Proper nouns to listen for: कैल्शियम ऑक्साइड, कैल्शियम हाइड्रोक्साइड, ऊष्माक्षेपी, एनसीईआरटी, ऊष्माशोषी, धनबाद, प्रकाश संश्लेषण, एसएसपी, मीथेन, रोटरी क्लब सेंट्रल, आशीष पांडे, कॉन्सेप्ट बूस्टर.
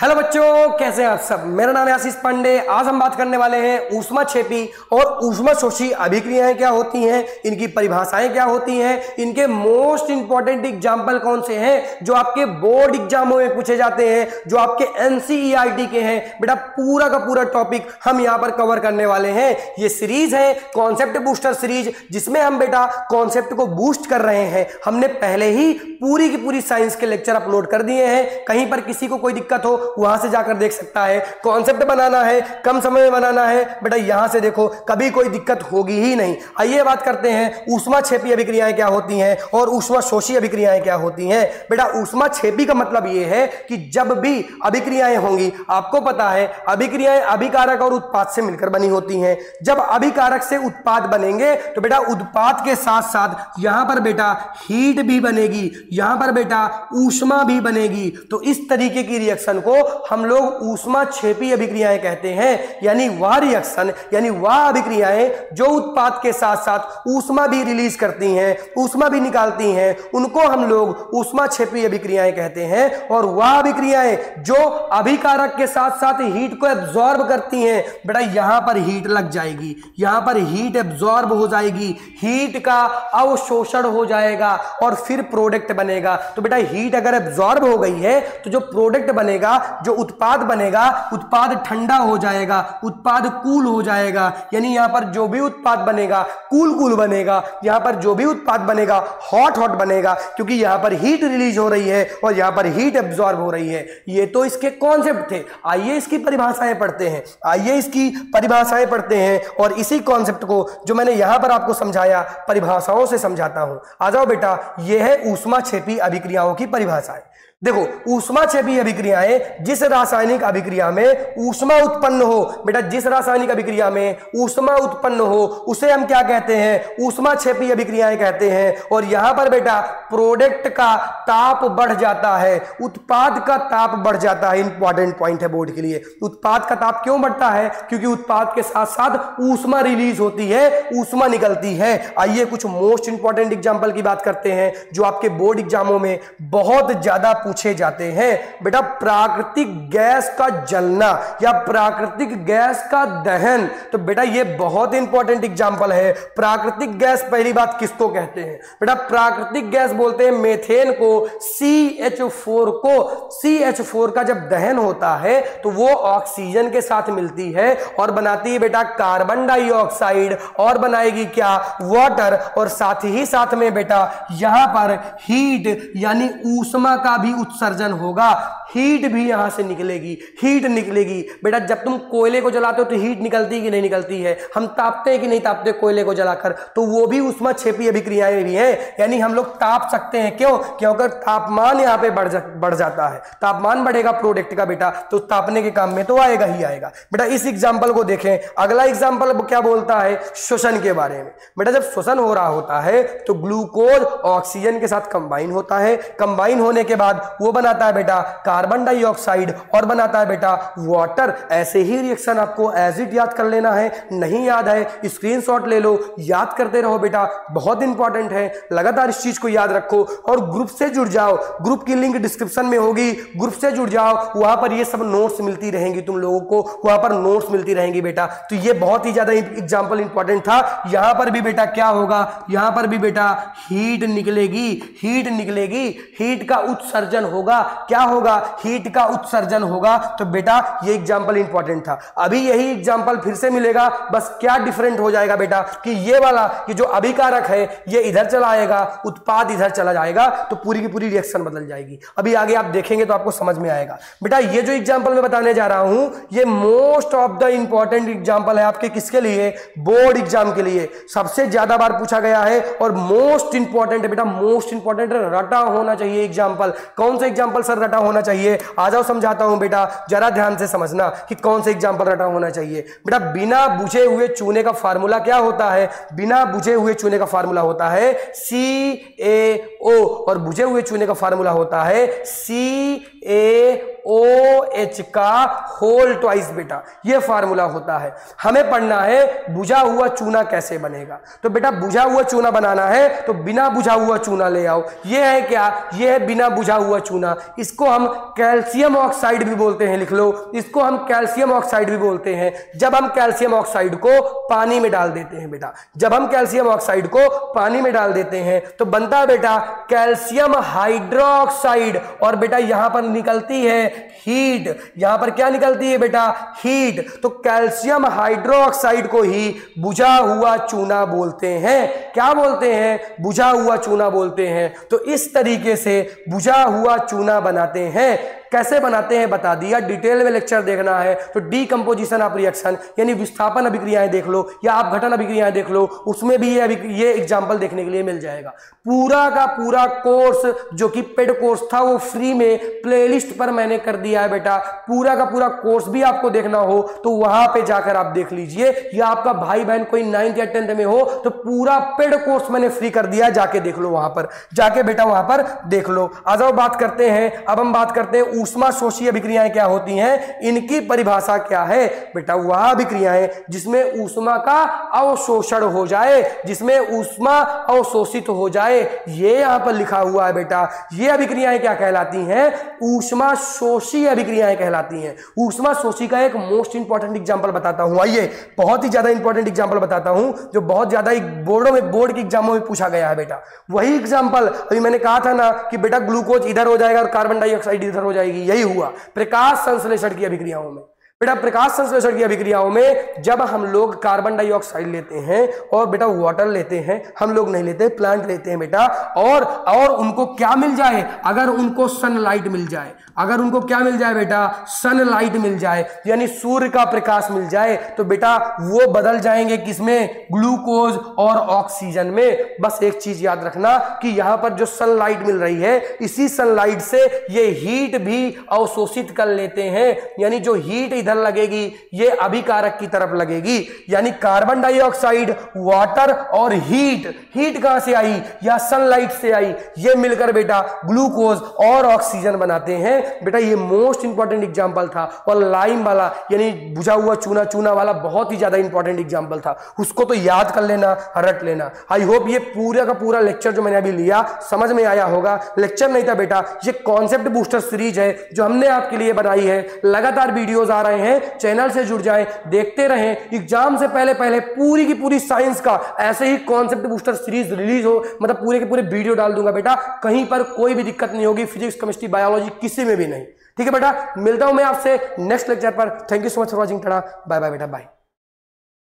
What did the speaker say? Hello बच्चों, कैसे हैं आप सब। मेरा नाम है आशीष पांडे। आज हम बात करने वाले हैं ऊष्माक्षेपी और ऊष्माशोषी अभिक्रियाएं क्या होती हैं, इनकी परिभाषाएं क्या होती हैं, इनके मोस्ट इंपॉर्टेंट एग्जाम्पल कौन से हैं जो आपके बोर्ड एग्जामों में पूछे जाते हैं, जो आपके एनसीईआरटी के हैं। बेटा पूरा का पूरा टॉपिक हम यहाँ पर कवर करने वाले हैं। ये सीरीज है कॉन्सेप्ट बूस्टर सीरीज, जिसमें हम बेटा कॉन्सेप्ट को बूस्ट कर रहे हैं। हमने पहले ही पूरी की पूरी साइंस के लेक्चर अपलोड कर दिए हैं, कहीं पर किसी को कोई दिक्कत हो वहां से जाकर देख सकता है। कॉन्सेप्ट बनाना है, कम समय में बनाना है, बेटा यहां से देखो, कभी कोई दिक्कत होगी ही नहीं। आइए बात करते हैं ऊष्माक्षेपी अभिक्रियाएं क्या होती हैं और ऊष्माशोषी अभिक्रियाएं क्या होती हैं। बेटा ऊष्माक्षेपी का मतलब यह है कि जब भी अभिक्रियाएं होंगी, आपको पता है अभिक्रियाएं अभिकारक और उत्पाद से मिलकर बनी होती हैं। जब अभिकारक से उत्पाद बनेंगे तो बेटा उत्पाद के साथ साथ यहां पर बेटा हीट भी बनेगी, यहां पर बेटा ऊष्मा भी बनेगी। तो इस तरीके की रिएक्शन को हम लोग ऊष्माक्षेपी अभिक्रियाएं कहते हैं, यानी वह रिएक्शन, यानी वह अभिक्रियाएं जो उत्पाद के साथ साथ ऊष्मा भी रिलीज करती हैं, ऊष्मा भी निकालती हैं, उनको हम लोग ऊष्माक्षेपी अभिक्रियाएं कहते हैं। और वह अभिक्रियाएं जो अभिकारक के साथ साथ हीट को एब्जॉर्ब करती हैं, बेटा यहां पर हीट लग जाएगी, यहां पर हीट एब्जॉर्ब हो जाएगी, हीट का अवशोषण हो जाएगा और फिर प्रोडक्ट बनेगा। तो बेटा हीट अगर एब्जॉर्ब हो गई है तो जो प्रोडक्ट बनेगा, जो उत्पाद बनेगा, उत्पाद ठंडा हो जाएगा, उत्पाद कूल हो जाएगा। यानी यहां पर जो भी उत्पाद बनेगा कूल कूल बनेगा, यहां पर जो भी उत्पाद बनेगा हॉट हॉट बनेगा, क्योंकि यहां पर हीट रिलीज हो रही है और यहां पर हीट एब्जॉर्ब हो रही है। ये तो इसके कॉन्सेप्ट थे। आइए इसकी परिभाषाएं पढ़ते हैं, आइए इसकी परिभाषाएं पढ़ते हैं और इसी कॉन्सेप्ट को जो मैंने यहां पर आपको समझाया परिभाषाओं से समझाता हूं। आ जाओ बेटा, यह है ऊष्माक्षेपी अभिक्रियाओं की परिभाषाएं। देखो ऊष्माक्षेपी अभिक्रियाएं जिस रासायनिक अभिक्रिया में ऊष्मा उत्पन्न हो, बेटा जिस रासायनिक अभिक्रिया में ऊष्मा उत्पन्न हो उसे हम क्या कहते हैं, ऊष्माक्षेपी अभिक्रियाएं कहते हैं। और यहां पर बेटा प्रोडक्ट का ताप बढ़ जाता है, उत्पाद का ताप बढ़ जाता है। इंपॉर्टेंट पॉइंट है बोर्ड के लिए। उत्पाद का ताप क्यों बढ़ता है, क्योंकि उत्पाद के साथ साथ ऊष्मा रिलीज होती है, ऊष्मा निकलती है। आइए कुछ मोस्ट इंपॉर्टेंट एग्जाम्पल की बात करते हैं जो आपके बोर्ड एग्जामों में बहुत ज्यादा पूछे जाते हैं। बेटा प्राकृतिक गैस का जलना या प्राकृतिक गैस का दहन, तो बेटा ये बहुत इंपॉर्टेंट एग्जांपल है। प्राकृतिक गैस पहली बात किसको कहते हैं, बेटा प्राकृतिक गैस बोलते हैं मीथेन को, CH4 को। CH4 का जब दहन होता है तो वो ऑक्सीजन के साथ मिलती है और बनाती है बेटा कार्बन डाइऑक्साइड और बनाएगी क्या, वाटर। और साथ ही साथ में बेटा यहां पर हीट यानी ऊष्मा का भी उत्सर्जन होगा, हीट भी यहां से निकलेगी, हीट निकलेगी। बेटा जब तुम कोयले को जलाते हो तो हीट निकलती कि नहीं निकलती है, हम तापते हैं कि नहीं तापते कोयले को जलाकर, तो वो भी ऊष्माक्षेपी अभिक्रियाएं भी हैं। यानी हम लोग ताप सकते हैं, क्यों, क्योंकि तापमान यहां पे बढ़ जाता है। तापमान बढ़ेगा प्रोडक्ट का बेटा, तो तापने के काम में तो आएगा ही आएगा। बेटा इस एग्जाम्पल को देखें। अगला एग्जाम्पल क्या बोलता है, श्वसन के बारे में। बेटा जब श्वसन हो रहा होता है तो ग्लूकोज ऑक्सीजन के साथ कंबाइन होता है, कंबाइन होने के बाद वो बनाता है बेटा कार्बन डाइऑक्साइड और बनाता है बेटा वाटर। ऐसे ही रिएक्शन आपको एज इट याद कर लेना है, नहीं याद है स्क्रीनशॉट ले लो, याद करते रहो बेटा, बहुत इंपॉर्टेंट है। लगातार इस चीज को याद रखो और ग्रुप से जुड़ जाओ, ग्रुप की लिंक डिस्क्रिप्शन में होगी, ग्रुप से जुड़ जाओ, वहां पर ये सब नोट्स मिलती रहेंगी, तुम लोगों को वहां पर नोट्स मिलती रहेंगी बेटा। तो ये बहुत ही ज्यादा एग्जाम्पल इंपॉर्टेंट था। यहां पर भी बेटा क्या होगा, यहां पर भी बेटा हीट निकलेगी, हीट निकलेगी, हीट का उत्सर्जन होगा, क्या होगा, हीट का उत्सर्जन होगा। तो बेटा ये एग्जांपल इंपॉर्टेंट था। अभी यही एग्जांपल फिर से मिलेगा, बस क्या डिफरेंट हो जाएगा बेटा कि ये वाला कि जो अभिकारक है ये इधर चला आएगा, उत्पाद इधर चला जाएगा, तो पूरी की पूरी रिएक्शन बदल जाएगी। अभी आगे आप देखेंगे तो आपको समझ में आएगा। बेटा ये जो एग्जाम्पल मैं बताने जा रहा हूं ये most of the important example है आपके किसके लिए, बोर्ड एग्जाम के लिए। सबसे ज्यादा बार पूछा गया है और मोस्ट इंपॉर्टेंट, बेटा मोस्ट इंपॉर्टेंट, रटा होना चाहिए एग्जाम्पल। कौन सा एग्जाम्पल सर रटा होना चाहिए, आ जाओ समझाता हूं बेटा, जरा ध्यान से समझना कि कौन सा एग्जाम्पल रटा होना चाहिए। बेटा बिना बुझे हुए चूने का फार्मूला क्या होता है, बिना बुझे हुए चूने का फार्मूला होता है CaO और बुझे हुए चूने का फार्मूला होता है CaOH का होल ट्वाइस बेटा, ये फार्मूला होता है। हमें पढ़ना है बुझा हुआ चूना कैसे बनेगा। तो बेटा बुझा हुआ चूना बनाना है तो बिना बुझा हुआ चूना ले आओ। ये है क्या, ये है बिना बुझा हुआ चूना। इसको हम कैल्शियम ऑक्साइड भी बोलते हैं, लिख लो, इसको हम कैल्शियम ऑक्साइड भी बोलते हैं। जब हम कैल्शियम ऑक्साइड को पानी में डाल देते हैं बेटा, जब हम कैल्शियम ऑक्साइड को पानी में डाल देते हैं तो बनता है बेटा कैल्शियम हाइड्रोक्साइड। और बेटा यहां पर निकलती है हीट, यहां पर क्या निकलती है बेटा, हीट। तो कैल्शियम हाइड्रोक्साइड को ही बुझा हुआ चूना बोलते हैं। क्या बोलते हैं, बुझा हुआ चूना बोलते हैं। तो इस तरीके से बुझा हुआ चूना बनाते हैं। कैसे बनाते हैं बता दिया, डिटेल में लेक्चर देखना है तो डीकंपोजिशन ऑफ रिएक्शन यानी विस्थापन अभिक्रियाएं देख लो या अपघटन अभिक्रियाएं देख लो, उसमें भी ये एग्जांपल देखने के लिए मिल जाएगा। पूरा का पूरा कोर्स जो कि पेड कोर्स था वो फ्री में प्लेलिस्ट पर मैंने कर दिया है बेटा। पूरा का पूरा कोर्स भी आपको देखना हो तो वहां पर जाकर आप देख लीजिए, या आपका भाई बहन कोई 9th या 10th में हो तो पूरा पेड कोर्स मैंने फ्री कर दिया, जाके देख लो, वहां पर जाके बेटा वहां पर देख लो। आ जाओ बात करते हैं, अब हम बात करते हैं ऊष्मा शोषी अभिक्रियाएं क्या होती हैं, इनकी परिभाषा क्या है बेटा। वह अभिक्रियाएं जिसमें ऊष्मा का अवशोषण हो जाए, जिसमें ऊष्मा अवशोषित हो जाए, ये यहां पर लिखा हुआ है बेटा। ये अभिक्रियाएं क्या कहलाती हैं, ऊष्मा शोषी अभिक्रियाएं कहलाती हैं। ऊष्मा शोषी का एक मोस्ट इंपॉर्टेंट एग्जाम्पल बताता हूं, आइए बहुत ही ज्यादा इंपॉर्टेंट एग्जाम्पल बताता हूं जो बहुत ज्यादा बोर्ड के एग्जामों में पूछा गया है बेटा। वही एग्जाम्पल अभी मैंने कहा था ना कि बेटा ग्लूकोज इधर हो जाएगा और कार्बन डाइऑक्साइड इधर हो जाएगा, यही हुआ प्रकाश संश्लेषण की अभिक्रियाओं में। बेटा प्रकाश संश्लेषण की अभिक्रियाओं में जब हम लोग कार्बन डाइऑक्साइड लेते हैं और बेटा वाटर लेते हैं, हम लोग नहीं लेते, प्लांट लेते हैं बेटा, और उनको क्या मिल जाए, अगर उनको सनलाइट मिल जाए, अगर उनको क्या मिल जाए बेटा, सनलाइट मिल जाए यानी सूर्य का प्रकाश मिल जाए, तो बेटा वो बदल जाएंगे किसमें, ग्लूकोज और ऑक्सीजन में। बस एक चीज याद रखना कि यहां पर जो सनलाइट मिल रही है, इसी सनलाइट से ये हीट भी अवशोषित कर लेते हैं, यानी जो हीट लगेगी ये अभिकारक की तरफ लगेगी। यानी कार्बन डाइऑक्साइड, वाटर और हीट कहां से आई, या सनलाइट से आई, ये मिलकर बेटा ग्लूकोज और ऑक्सीजन बनाते हैं। बेटा ये मोस्ट इंपॉर्टेंट एग्जांपल था, और लाइम वाला यानी बुझा हुआ चूना वाला बहुत ही ज्यादा इंपॉर्टेंट एग्जांपल था, उसको तो याद कर लेना, रट लेना। आई होप ये पूरा का पूरा लेक्चर जो मैंने अभी लिया समझ में आया होगा। लेक्चर नहीं था बेटा, ये कॉन्सेप्ट बूस्टर सीरीज है जो हमने आपके लिए बनाई है। लगातार वीडियोज आ रहे हैं, चैनल से जुड़ जाएं, देखते रहें। एग्जाम से पहले पूरी की पूरी साइंस का ऐसे ही कॉन्सेप्ट बूस्टर सीरीज रिलीज हो, मतलब पूरे के पूरे वीडियो डाल दूंगा बेटा, कहीं पर कोई भी दिक्कत नहीं होगी, फिजिक्स, केमिस्ट्री, बायोलॉजी किसी में भी नहीं। ठीक है बेटा, मिलता हूं मैं आपसे नेक्स्ट लेक्चर पर। Thank you so much for watching. Bye bye बेटा, बाय।